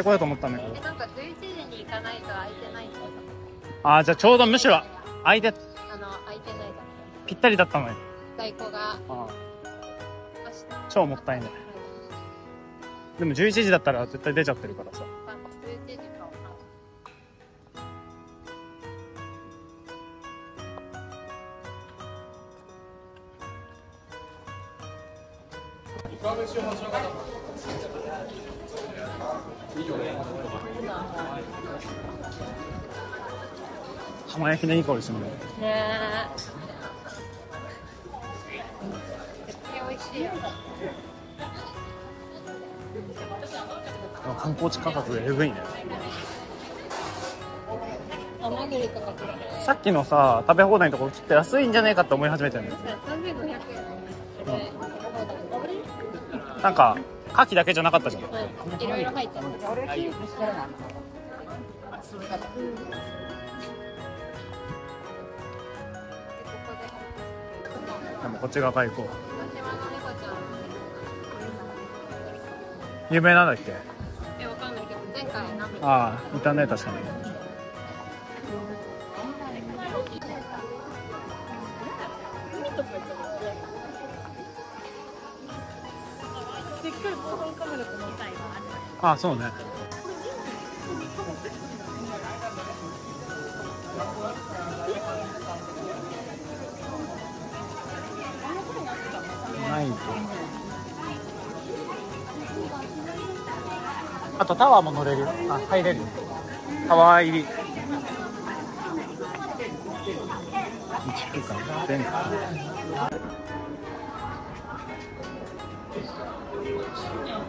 ってこようと思ったんだけど、なんか11時に行かないと空いてないと。あ、じゃあちょうどむしろ空いてないだぴったりだったのに。在庫が超もったいない。でも11時だったら絶対出ちゃってるからさ。11時か。いかがでしょう、町の方。いいよね。浜焼きのいい香りするね。ねえ。絶対美味しいよ。観光地価格エグいね。さっきのさ、食べ放題のところちょっと安いんじゃねえかって思い始めちゃうんだよ。3500円。なんか牡蠣だけじゃなかったじゃん。いろいろ入ってる。でもこっち側から行こう。有名なんだっけ？え、わかんないけど前回何名？ああ、いたね、確かに。あ、そうね。ないんだ。あとタワーも乗れる。あ、入れる。タワー入り。全部。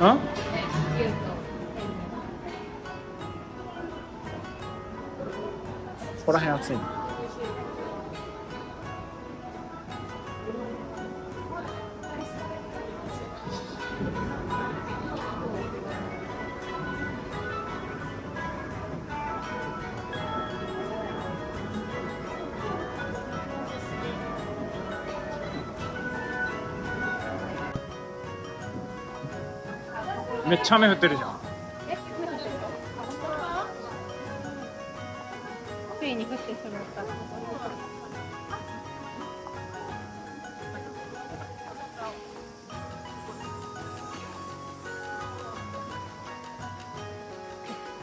うん？ここら辺暑いね。めっちゃ雨降ってるじゃん。ついに降ってしまった。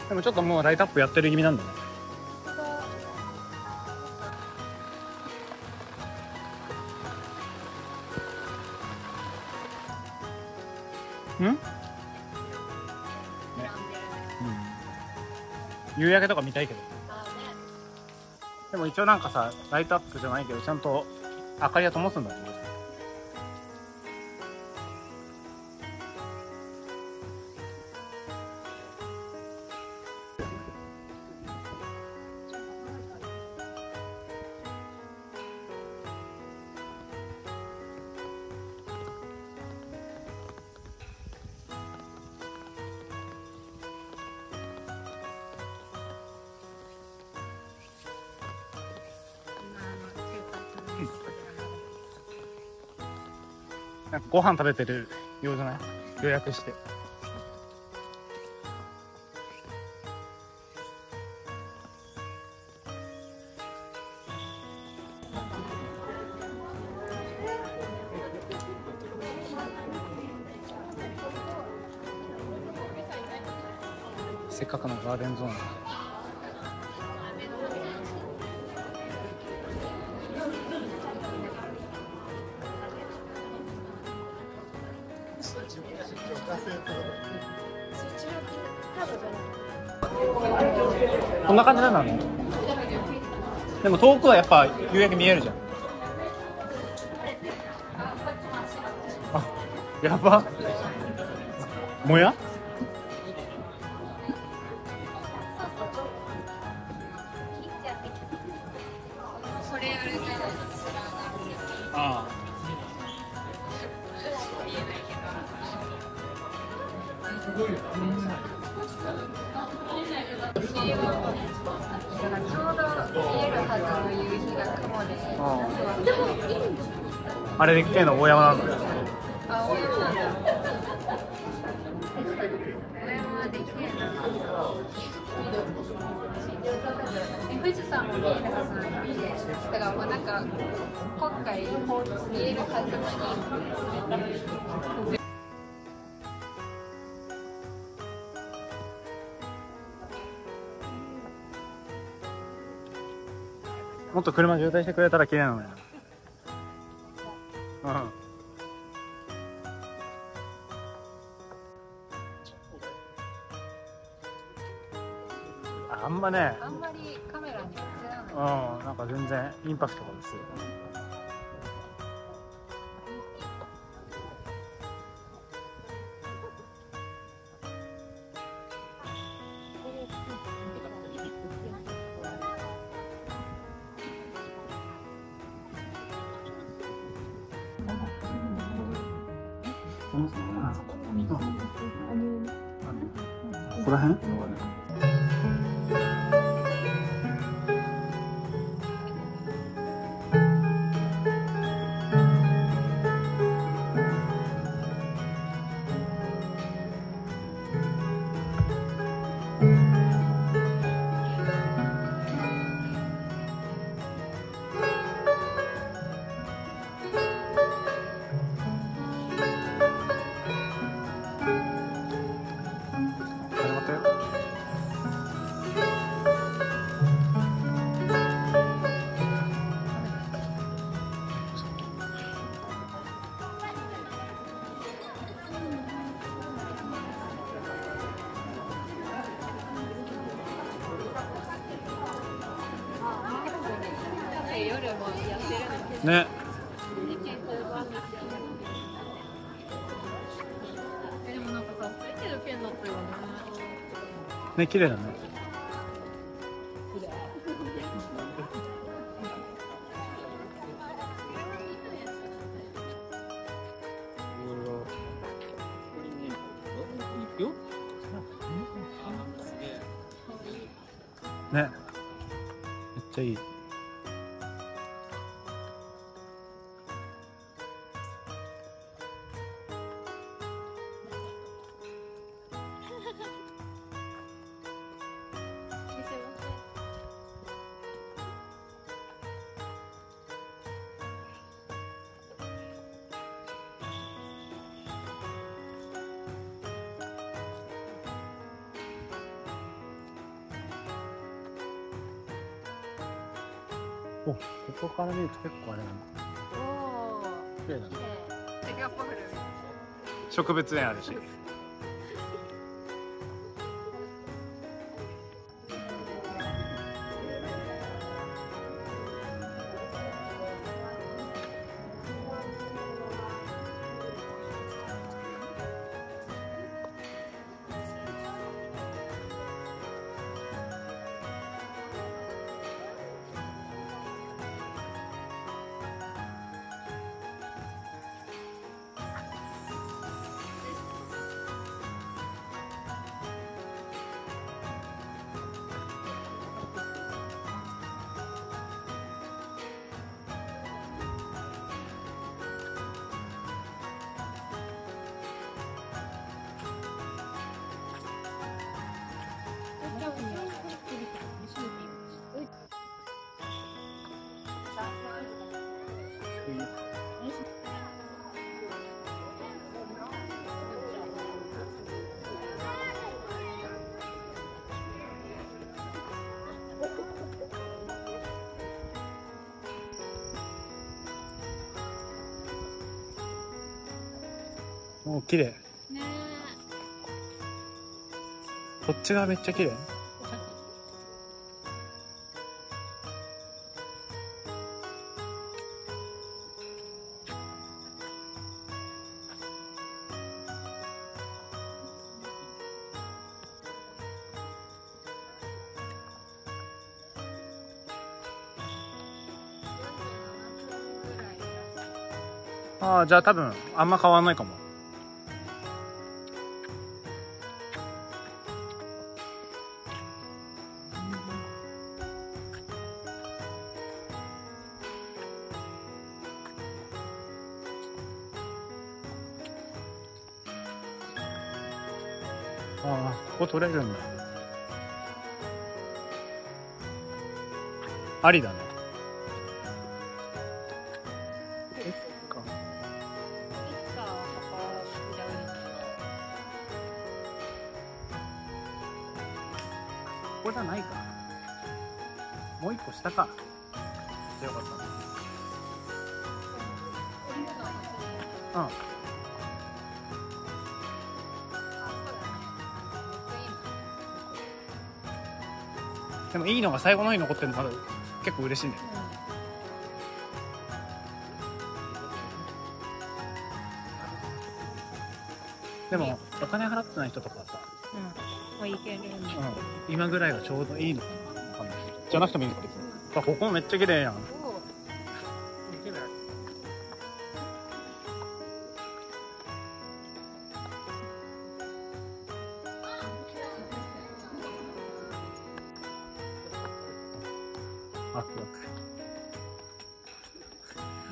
でもちょっともうライトアップやってる気味なんだね。夕焼けとか見たいけど、でも一応なんかさ、ライトアップじゃないけどちゃんと明かりは灯すんだね。なんかご飯食べてるようじゃない？予約して。せっかくのガーデンゾーンだ。こんな感じなんだね。でも遠くはやっぱ夕焼け見えるじゃん。あ、やば。もや？ああ。あれでっけえの大山なんだ。あ、大山なんだ。大山でっけえな。富士山も見えるはずなんで、だからもうなんか今回見えるはずに。もっと車渋滞してくれたら綺麗なのよ。うん、あんまね、あんまりカメラに映らない。うん、なんか全然インパクトが薄い。ここら辺？ね。でもなんかさ、ついてるペンだったよね。ね、綺麗だね。ね。めっちゃいい。お、ここから見ると結構あれなんだ。おー、綺麗だね。テキャッパフル植物園あるしもう綺麗。ね。こっち側めっちゃ綺麗。ああ、じゃあ多分あんま変わんないかも。ああ、ここ取れるんだ。ありだね。ここじゃないかな。もう一個下か。よかった。うん。でもいいのが最後の方に残ってるのまだ結構嬉しいね。でもお金払ってない人とかはさ、もういけるんだ。今ぐらいがちょうどいいのかな。じゃなくてもいいのか。あ、ここめっちゃ綺麗やん。ワクワク。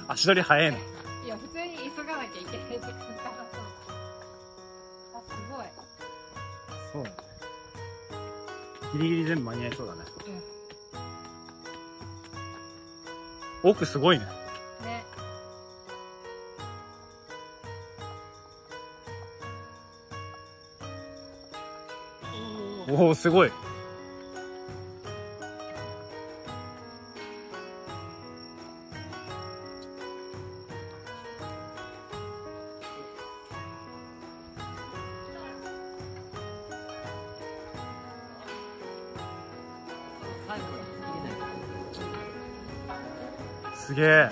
足取り早いな。いや、普通に急がなきゃいけない時間だと。あ、すごい。そうだね。ギリギリ全部間に合いそうだね。うん、奥すごいね。ね。おお、すごい。すげえ。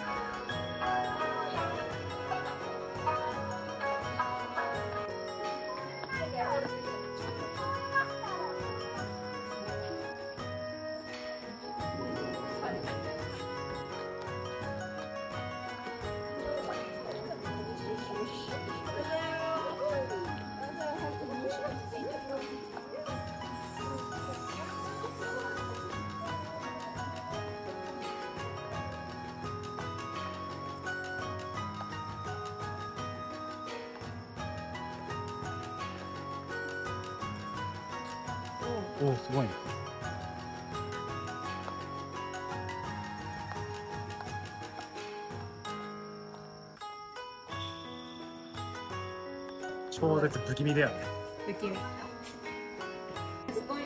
おお、すごいね。超絶不気味だよね。不気味。すごいね。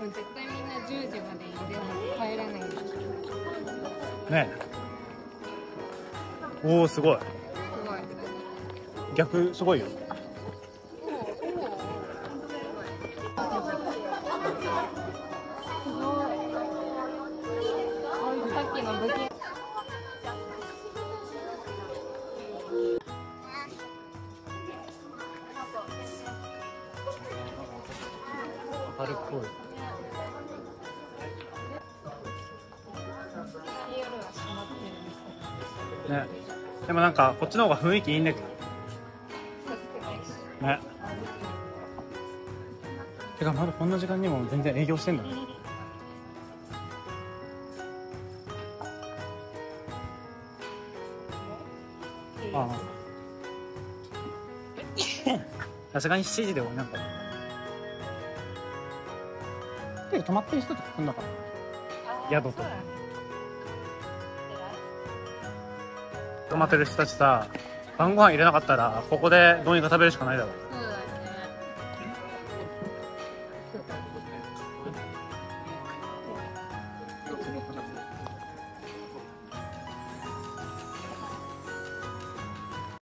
もう絶対みんな10時まで家で帰らないね。おお、すごい。すごい。逆、すごいよ。春っぽい。ね、でもなんかこっちの方が雰囲気いいんだけど。ね。てかまだこんな時間にも全然営業してんだね。ああ。さすがに7時でもなんか。泊まってる人とか来んのかな、宿とか。泊まってる人たちさ、晩ご飯入れなかったらここでどうにか食べるしかないだろう。